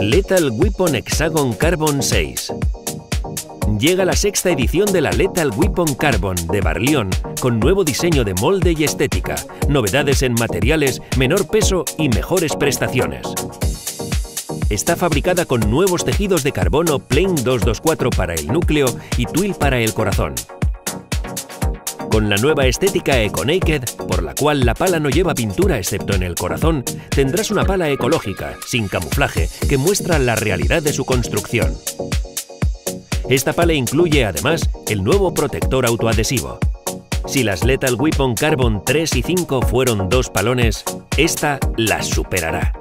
Lethal Weapon Hexagon Carbon 6. Llega la sexta edición de la Lethal Weapon Carbon de Barleón, con nuevo diseño de molde y estética, novedades en materiales, menor peso y mejores prestaciones. Está fabricada con nuevos tejidos de carbono Plain 224 para el núcleo y Twill para el corazón. Con la nueva estética Eco Naked, por la cual la pala no lleva pintura excepto en el corazón, tendrás una pala ecológica, sin camuflaje, que muestra la realidad de su construcción. Esta pala incluye además el nuevo protector autoadhesivo. Si las Lethal Weapon Carbon 3 y 5 fueron dos palones, esta las superará.